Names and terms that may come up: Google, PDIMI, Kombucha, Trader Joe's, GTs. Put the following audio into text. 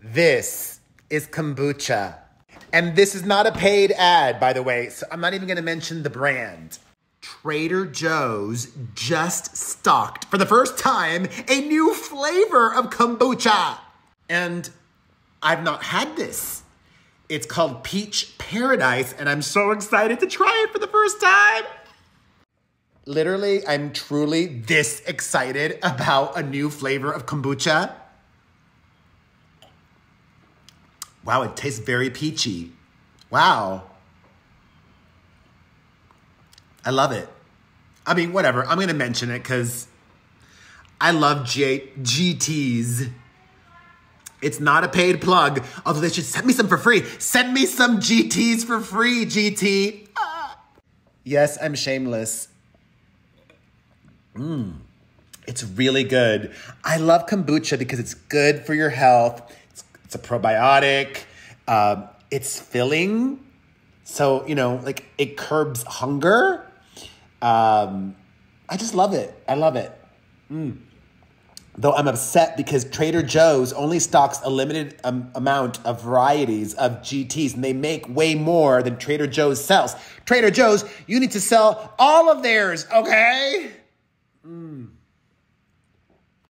This is kombucha. And this is not a paid ad, by the way, so I'm not even gonna mention the brand. Trader Joe's just stocked, for the first time, a new flavor of kombucha. And I've not had this. It's called Peach Paradise, and I'm so excited to try it for the first time. Literally, I'm truly this excited about a new flavor of kombucha. Wow, it tastes very peachy. Wow. I love it. I mean, whatever. I'm going to mention it because I love GTs. It's not a paid plug, although they should send me some for free. Send me some GTs for free, GT. Ah. Yes, I'm shameless. It's really good. I love kombucha because it's good for your health. It's a probiotic. It's filling. So, you know, like it curbs hunger. I just love it. I love it. Though I'm upset because Trader Joe's only stocks a limited amount of varieties of GTs, and they make way more than Trader Joe's sells. Trader Joe's, you need to sell all of theirs, okay?